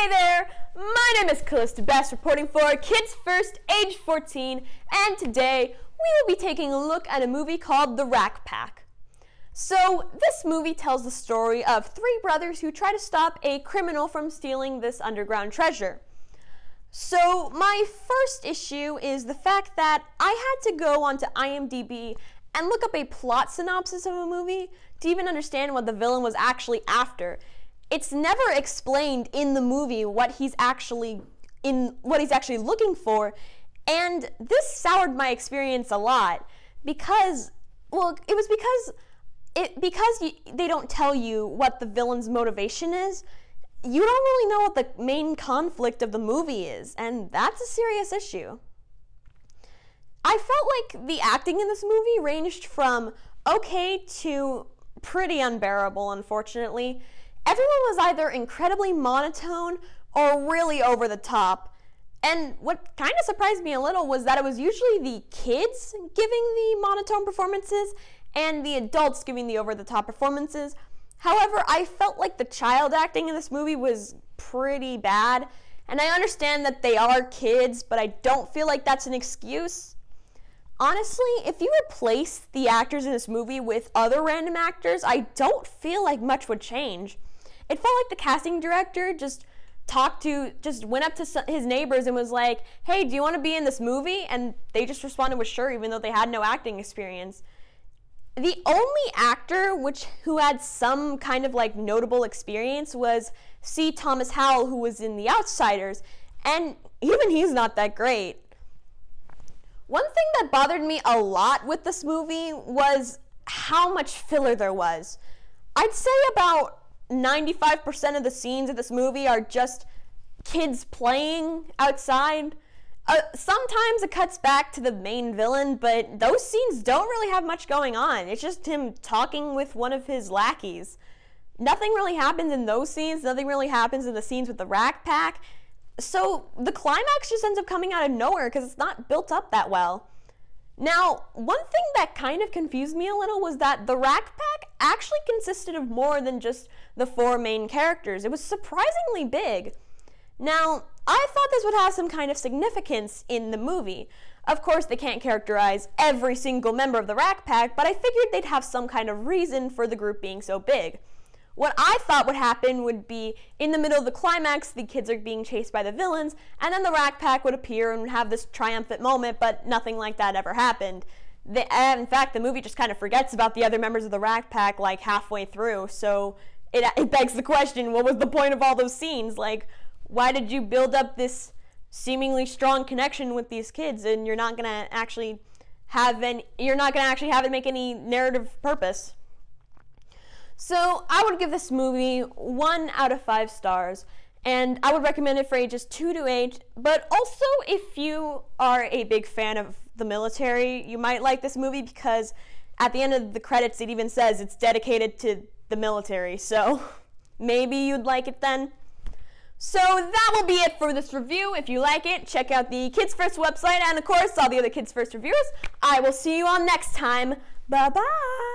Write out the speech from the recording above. Hey there, my name is Calista Bess, reporting for Kids First, age 14, and today we will be taking a look at a movie called The Rack Pack. So this movie tells the story of three brothers who try to stop a criminal from stealing this underground treasure. So my first issue is the fact that I had to go onto IMDb and look up a plot synopsis of a movie to even understand what the villain was actually after. It's never explained in the movie what he's actually looking for, and this soured my experience a lot because, well, it was because they don't tell you what the villain's motivation is. You don't really know what the main conflict of the movie is, and that's a serious issue. I felt like the acting in this movie ranged from okay to pretty unbearable, unfortunately. Everyone was either incredibly monotone or really over the top. And what kind of surprised me a little was that it was usually the kids giving the monotone performances and the adults giving the over-the-top performances. However, I felt like the child acting in this movie was pretty bad, and I understand that they are kids, but I don't feel like that's an excuse. Honestly, if you replace the actors in this movie with other random actors, I don't feel like much would change. It felt like the casting director just went up to his neighbors and was like, hey, do you want to be in this movie? And they just responded with sure, even though they had no acting experience. The only actor who had some kind of like notable experience was C. Thomas Howell, who was in The Outsiders, and even he's not that great. One thing that bothered me a lot with this movie was how much filler there was. I'd say about 95% of the scenes of this movie are just kids playing outside. Sometimes it cuts back to the main villain, but those scenes don't really have much going on. It's just him talking with one of his lackeys. Nothing really happens in those scenes. Nothing really happens in the scenes with the Rack Pack. So the climax just ends up coming out of nowhere because it's not built up that well. Now, one thing that kind of confused me a little was that the Rack Pack actually consisted of more than just the four main characters. It was surprisingly big. Now, I thought this would have some kind of significance in the movie. Of course, they can't characterize every single member of the Rack Pack, but I figured they'd have some kind of reason for the group being so big. What I thought would happen would be, in the middle of the climax, the kids are being chased by the villains, and then the Rack Pack would appear and have this triumphant moment, but nothing like that ever happened. In fact, the movie just kind of forgets about the other members of the Rack Pack like halfway through, so it begs the question, what was the point of all those scenes? Like, why did you build up this seemingly strong connection with these kids and you're not gonna actually have it make any narrative purpose? So I would give this movie 1 out of 5 stars, and I would recommend it for ages 2 to 8, but also if you are a big fan of the military, you might like this movie because at the end of the credits it even says it's dedicated to the military, so maybe you'd like it then. So that will be it for this review. If you like it, check out the Kids First website and of course all the other Kids First reviewers. I will see you all next time. Bye-bye.